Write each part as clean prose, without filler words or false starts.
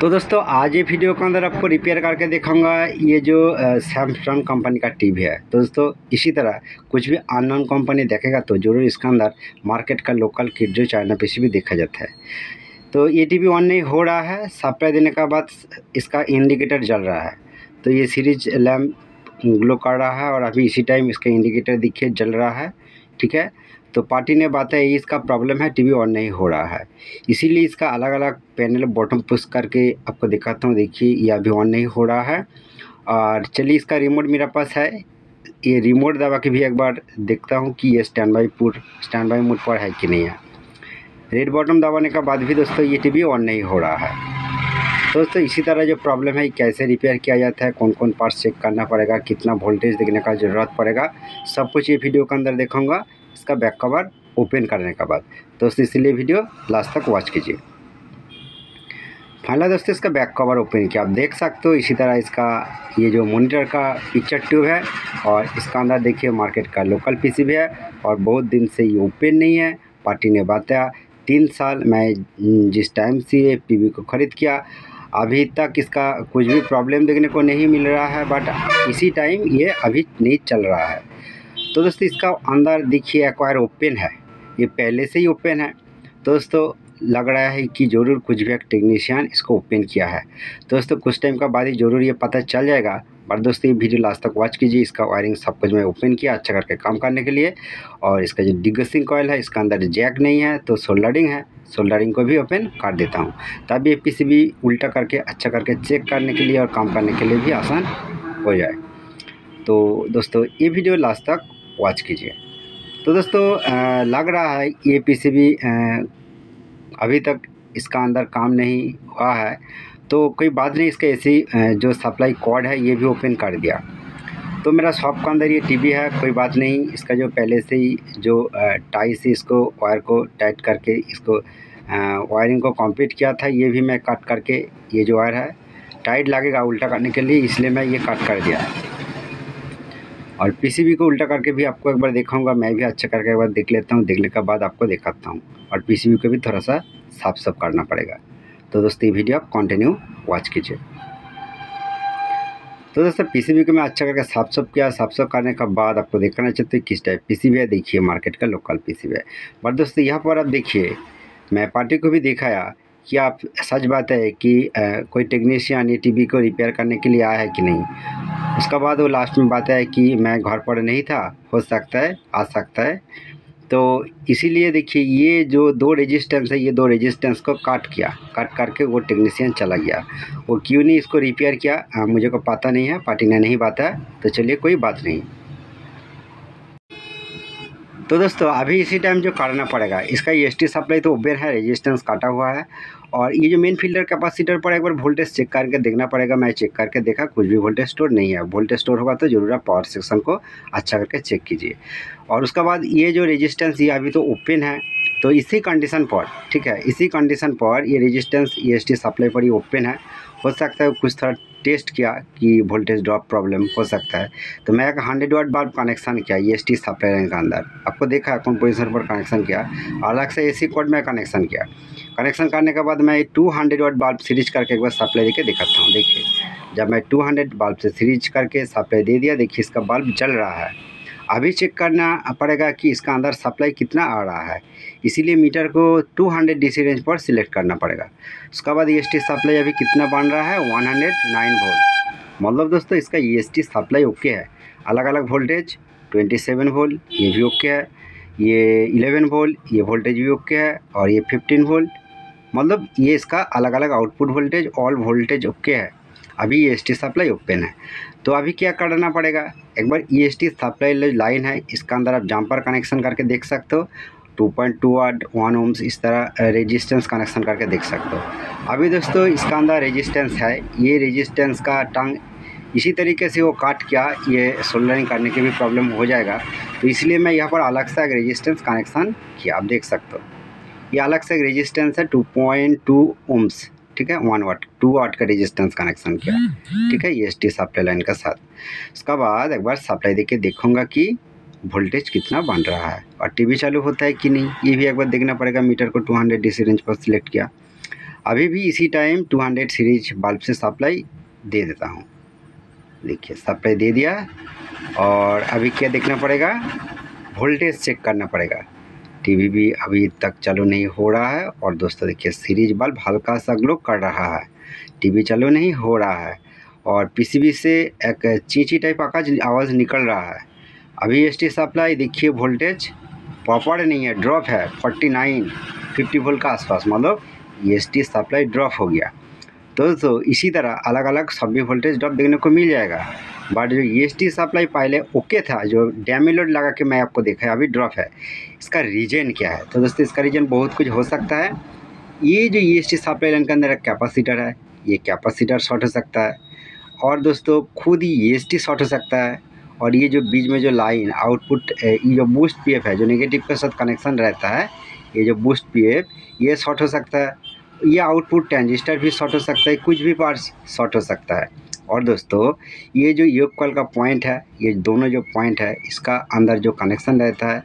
तो दोस्तों आज ये वीडियो के अंदर आपको रिपेयर करके दिखाऊंगा ये जो सैमसंग कंपनी का टीवी है। तो दोस्तों इसी तरह कुछ भी अननोन कंपनी देखेगा तो जरूर इसके अंदर मार्केट का लोकल किट जो चाइना पीसी भी देखा जाता है। तो ये टीवी ऑन नहीं हो रहा है, सप्लाई देने के बाद इसका इंडिकेटर जल रहा है। तो ये सीरीज लैम्प ग्लो कर रहा है और अभी इसी टाइम इसका इंडिकेटर देखिए जल रहा है, ठीक है। तो पार्टी ने बात है इसका प्रॉब्लम है, टीवी ऑन नहीं हो रहा है, इसीलिए इसका अलग अलग पैनल बॉटम पुश करके आपको दिखाता हूँ। देखिए ये अभी ऑन नहीं हो रहा है और चलिए इसका रिमोट मेरे पास है, ये रिमोट दबा के भी एक बार देखता हूँ कि ये स्टैंड बाई मोड पर है कि नहीं है। रेड बॉटम दबाने के बाद भी दोस्तों ये टीवी ऑन नहीं हो रहा है। दोस्तों इसी तरह जो प्रॉब्लम है कैसे रिपेयर किया जाता है, कौन कौन पार्ट्स चेक करना पड़ेगा, कितना वोल्टेज देखने का ज़रूरत पड़ेगा, सब कुछ ये वीडियो के अंदर देखूंगा इसका बैक कवर ओपन करने के बाद। दोस्तों इसलिए वीडियो लास्ट तक वॉच कीजिए। फाइनल दोस्तों इसका बैक कवर ओपन किया, आप देख सकते हो। इसी तरह इसका ये जो मोनीटर का पिक्चर ट्यूब है और इसका अंदर देखिए मार्केट का लोकल पीसी भी है और बहुत दिन से ये ओपन नहीं है। पार्टी ने बताया 3 साल मैं जिस टाइम से ये टीवी को ख़रीद किया अभी तक इसका कुछ भी प्रॉब्लम देखने को नहीं मिल रहा है, बट इसी टाइम ये अभी नहीं चल रहा है। तो दोस्तों इसका अंदर देखिए एक्वायर ओपन है, ये पहले से ही ओपन है। तो दोस्तों लग रहा है कि ज़रूर कुछ भी एक टेक्नीशियन इसको ओपन किया है। दोस्तों कुछ टाइम का बाद ही ज़रूर ये पता चल जाएगा, बट दोस्तों ये वीडियो लास्ट तक वॉच कीजिए। इसका वायरिंग सब कुछ मैं ओपन किया अच्छा करके काम करने के लिए। और इसका जो डिगसिंग कॉयल है इसका अंदर जैक नहीं है तो सोल्डरिंग है, सोल्डरिंग को भी ओपन कर देता हूँ। तब ये पीसीबी उल्टा करके अच्छा करके चेक करने के लिए और काम करने के लिए भी आसान हो जाए। तो दोस्तों ये वीडियो लास्ट तक वॉच कीजिए। तो दोस्तों लग रहा है ये पीसीबी अभी तक इसका अंदर काम नहीं हुआ है, तो कोई बात नहीं, इसका ऐसी जो सप्लाई कॉर्ड है ये भी ओपन कर दिया। तो मेरा शॉप के अंदर ये टीवी है, कोई बात नहीं, इसका जो पहले से ही जो टाई से इसको वायर को टाइट करके इसको वायरिंग को कंप्लीट किया था, ये भी मैं कट करके ये जो वायर है टाइट लगेगा उल्टा करने के लिए, इसलिए मैं ये कट कर दिया। और पीसीबी को उल्टा करके भी आपको एक बार दिखाऊंगा, मैं भी अच्छा करके एक बार देख लेता हूँ, देखने के बाद आपको दिखाता हूँ। और पीसीबी को भी थोड़ा सा साफ करना पड़ेगा। तो दोस्तों ये वीडियो आप कंटिन्यू वॉच कीजिए। तो दोस्तों पीसीबी को मैं अच्छा करके साफ करने के बाद आपको देखना चाहते हैं किस टाइप पीसीबी है। देखिए मार्केट का लोकल पीसीबी है, बट दोस्तों यहाँ पर आप देखिए मैं पार्टी को भी दिखाया कि आप सच बात है कि कोई टेक्नीशियन ये टीवी को रिपेयर करने के लिए आया है कि नहीं। उसके बाद वो लास्ट में बात है कि मैं घर पर नहीं था, हो सकता है आ सकता है। तो इसीलिए देखिए ये जो 2 रेजिस्टेंस है ये 2 रेजिस्टेंस को काट करके वो टेक्नीशियन चला गया। वो क्यों नहीं इसको रिपेयर किया मुझे को पता नहीं है, पार्टी ने नहीं बताया, तो चलिए कोई बात नहीं। तो दोस्तों अभी इसी टाइम जो करना पड़ेगा, इसका EST सप्लाई तो ओपन है, रेजिस्टेंस काटा हुआ है। और ये जो मेन फिल्टर कैपेसिटर पर एक बार वोल्टेज चेक करके देखना पड़ेगा। मैं चेक करके देखा कुछ भी वोल्टेज स्टोर नहीं है, वोल्टेज स्टोर होगा तो जरूर आप पावर सेक्शन को अच्छा करके चेक कीजिए। और उसके बाद ये जो रेजिस्टेंस ये अभी तो ओपन है, तो इसी कंडीशन पर ठीक है, इसी कंडीशन पर ये रेजिस्टेंस EST सप्लाई पर ही ओपन है। हो सकता है कुछ थोड़ा टेस्ट किया कि वोल्टेज ड्रॉप प्रॉब्लम हो सकता है। तो मैं एक 100 वाट बल्ब कनेक्शन किया EST सप्लाई लाइन के अंदर, आपको देखा कौन पोजिशन पर कनेक्शन किया, अलग से AC कोड में कनेक्शन किया। कनेक्शन करने के बाद मैं 200 वाट बल्ब सीरीज करके एक बार सप्लाई देके दिखाता हूँ। देखिए जब मैं 200 बल्ब से सीरीज करके सप्लाई दे दिया, देखिए इसका बल्ब जल रहा है। अभी चेक करना पड़ेगा कि इसका अंदर सप्लाई कितना आ रहा है, इसीलिए मीटर को 200 DC रेंज पर सिलेक्ट करना पड़ेगा। उसके बाद EST सप्लाई अभी कितना बन रहा है, 109 वोल्ट। मतलब दोस्तों इसका EST सप्लाई ओके है। अलग अलग वोल्टेज 27 वोल्ट ये भी ओके है, ये 11 वोल्ट ये वोल्टेज भी ओके है और ये 15 वोल्ट, मतलब ये इसका अलग अलग output voltage all voltage okay है। अभी EST सप्लाई ओपन है, तो अभी क्या करना पड़ेगा, एक बार EST सप्लाई लाइन है इसका अंदर आप जम्पर कनेक्शन करके देख सकते हो, 2.2 वाट 1 ohms इस तरह रेजिस्टेंस कनेक्शन करके देख सकते हो। अभी दोस्तों इसका अंदर रेजिस्टेंस है, ये रेजिस्टेंस का टंग इसी तरीके से वो काट किया, ये सोल्डरिंग करने के भी प्रॉब्लम हो जाएगा, तो इसलिए मैं यहाँ पर अलग से एक रेजिस्टेंस कनेक्शन किया, आप देख सकते हो। ये अलग से एक रेजिस्टेंस है 2.2 ohms, ठीक है, 1 वाट 2 वाट का रेजिस्टेंस कनेक्शन किया, ठीक है, EST सप्लाई लाइन के साथ। उसके बाद एक बार सप्लाई देके देखूंगा कि वोल्टेज कितना बन रहा है और टीवी चालू होता है कि नहीं, ये भी एक बार देखना पड़ेगा। मीटर को 200 DC रेंज पर सिलेक्ट किया, अभी भी इसी टाइम 200 सीरीज बल्ब से सप्लाई दे देता हूँ। देखिए सप्लाई दे दिया और अभी क्या देखना पड़ेगा, वोल्टेज चेक करना पड़ेगा। टीवी भी अभी तक चालू नहीं हो रहा है और दोस्तों देखिए सीरीज बल्ब हल्का सा ग्लो कर रहा है, टीवी चालू नहीं हो रहा है और पीसीबी से एक चींची टाइप आवाज़ निकल रहा है। अभी एसटी सप्लाई देखिए वोल्टेज प्रॉपर नहीं है, ड्रॉप है 49-50 वोल्ट का आसपास, मतलब एसटी सप्लाई ड्रॉप हो गया। तो इसी तरह अलग अलग सभी वोल्टेज ड्रॉप देखने को मिल जाएगा। बट जो एसटी सप्लाई पहले ओके था, जो डैमी लोड लगा के मैं आपको देखा अभी ड्रॉप है, इसका रीजन क्या है? तो दोस्तों इसका रीजन बहुत कुछ हो सकता है। ये जो एसटी सप्लाई लाइन के अंदर एक कैपेसिटर है, ये कैपेसिटर शॉर्ट हो सकता है और दोस्तों खुद ही एसटी शॉर्ट हो सकता है। और ये जो बीच में जो लाइन आउटपुट ये जो बूस्ट पीएफ है जो नेगेटिव के साथ कनेक्शन रहता है, ये जो बूस्ट पीएफ ये शॉर्ट हो सकता है। ये आउटपुट ट्रांजिस्टर भी शॉर्ट हो सकता है, कुछ भी पार्ट्स शॉर्ट हो सकता है। और दोस्तों ये जो योग कॉल का पॉइंट है, ये दोनों जो पॉइंट है इसका अंदर जो कनेक्शन रहता है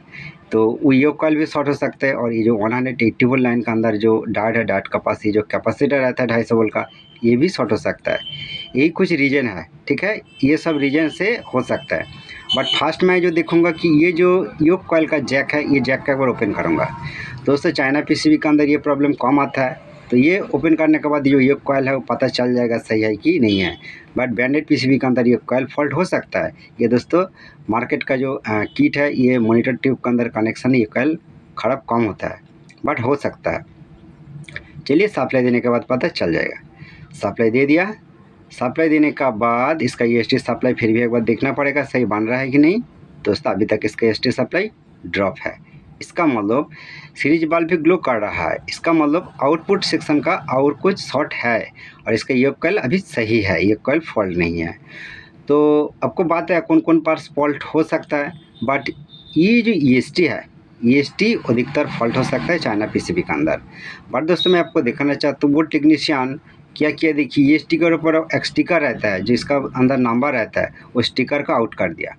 तो वो योग कॉल भी शॉर्ट हो सकता है। और ये जो 180 वोल्ट लाइन का अंदर जो डार्ट है, डार्ट के पास ये जो कैपेसिटर रहता है 250 वोल्ट का, ये भी शॉर्ट हो सकता है। यही कुछ रीजन है, ठीक है। ये सब रीजन से हो सकता है। बट फर्स्ट मैं जो देखूंगा कि ये जो योग कॉइल का जैक है, ये जैक का एक बार ओपन करूंगा। दोस्तों चाइना पीसीबी के अंदर ये प्रॉब्लम कम आता है, तो ये ओपन करने के बाद जो योग कॉइल है वो पता चल जाएगा सही है कि नहीं है। बट ब्रांडेड पीसीबी के अंदर ये कॉइल फॉल्ट हो सकता है। ये दोस्तों मार्केट का जो किट है, ये मोनीटर ट्यूब के अंदर कनेक्शन ये कॉइल खराब कम होता है, बट हो सकता है। चलिए सप्लाई देने के बाद पता चल जाएगा। सप्लाई दे दिया, सप्लाई देने का बाद इसका एसटी सप्लाई फिर भी एक बार देखना पड़ेगा सही बन रहा है कि नहीं। दोस्तों अभी तक इसका एसटी सप्लाई ड्रॉप है, इसका मतलब सीरीज बल्ब भी ग्लो कर रहा है, इसका मतलब आउटपुट सेक्शन का और कुछ शॉर्ट है और इसका ये कॉइल अभी सही है, ये कॉइल फॉल्ट नहीं है। तो आपको बात है कौन कौन पार्ट्स फॉल्ट हो सकता है। बट ये जो एसटी है, EST अधिकतर फॉल्ट हो सकता है चाइना पीसीबी के अंदर। बट दोस्तों मैं आपको दिखाना चाहता हूँ वो टेक्नीशियन क्या किया। देखिए ये स्टिकर ऊपर एक स्टिकर रहता है जिसका अंदर नंबर रहता है, वो स्टिकर का आउट कर दिया।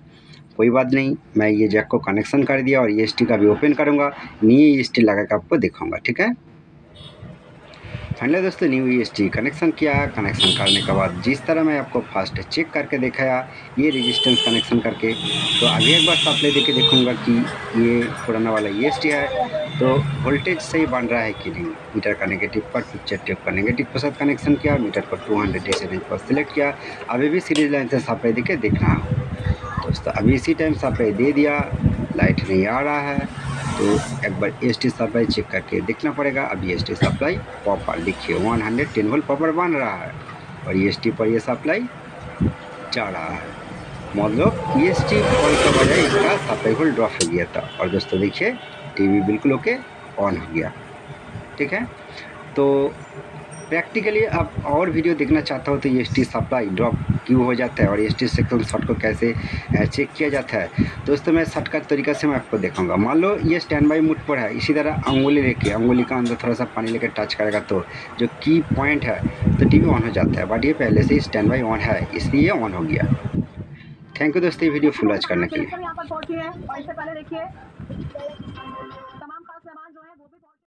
कोई बात नहीं, मैं ये जैक को कनेक्शन कर दिया और ये स्टिकर भी ओपन करूँगा, न्यू EST लगा के आपको दिखाऊँगा, ठीक है। फाइनली दोस्तों न्यू EST कनेक्शन किया। कनेक्शन करने के बाद जिस तरह मैं आपको फर्स्ट चेक करके दिखाया ये रेजिस्टेंस कनेक्शन करके, तो अभी एक बार सप्लाई देके देखूँगा कि ये पुराना वाला EST है तो वोल्टेज सही बन रहा है कि नहीं। मीटर का नेगेटिव पर पिक्चर ट्यूब का नेगेटिव के साथ कनेक्शन किया, मीटर पर 200 एसी रेंज पर सिलेक्ट किया। अभी भी सीरीज लाइन से सप्लाई देके देखना है दोस्तों। अभी इसी टाइम सप्लाई दे दिया, लाइट नहीं आ रहा है तो एक बार एसटी सप्लाई चेक करके देखना पड़ेगा। अभी एसटी सप्लाई प्रॉपर देखिए 110 वोल्ट प्रॉपर बन रहा है और एसटी पर ये सप्लाई जा रहा है, मतलब एसटी फॉल्ट का वजह इसका सप्लाई वोल्ट ड्रॉप हो गया था। और दोस्तों देखिए टीवी बिल्कुल ओके ऑन हो गया, ठीक है। तो प्रैक्टिकली आप और वीडियो देखना चाहता हो तो एसटी सप्लाई ड्रॉप क्यों हो जाता है और एसटी सेक्शन शॉर्ट को कैसे चेक किया जाता है दोस्तों मैं शॉर्टकट तरीका से मैं आपको दिखाऊंगा। मान लो ये स्टैंड बाई मोड पर है, इसी तरह अंगुली लेके अंगुली का अंदर थोड़ा सा पानी लेकर टच करेगा तो जो की पॉइंट है तो टीवी ऑन हो जाता है। बट ये पहले से स्टैंड बाई ऑन है इसलिए ऑन हो गया। थैंक यू दोस्तों वीडियो फुल वॉच करने के लिए।